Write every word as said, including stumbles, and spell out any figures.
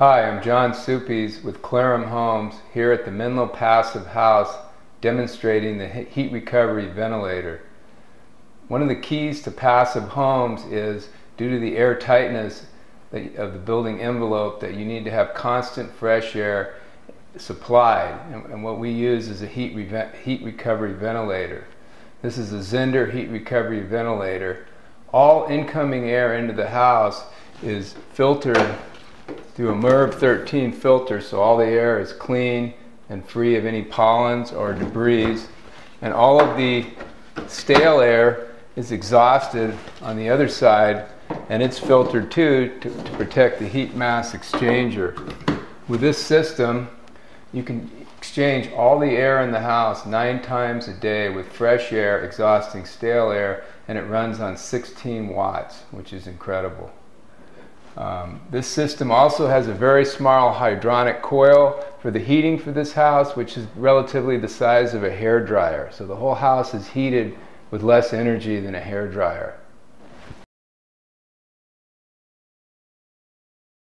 Hi, I'm John Suppes with Clarum Homes here at the Menlo Passive House demonstrating the heat recovery ventilator. One of the keys to passive homes is, due to the air tightness of the building envelope, that you need to have constant fresh air supplied, and what we use is a heat, re heat recovery ventilator. This is a Zender heat recovery ventilator. All incoming air into the house is filtered through a MERV thirteen filter, so all the air is clean and free of any pollens or debris, and all of the stale air is exhausted on the other side, and it's filtered too to, to protect the heat mass exchanger. With this system, you can exchange all the air in the house nine times a day with fresh air exhausting stale air, and it runs on sixteen watts, which is incredible. Um, this system also has a very small hydronic coil for the heating for this house, which is relatively the size of a hair dryer. So the whole house is heated with less energy than a hair dryer.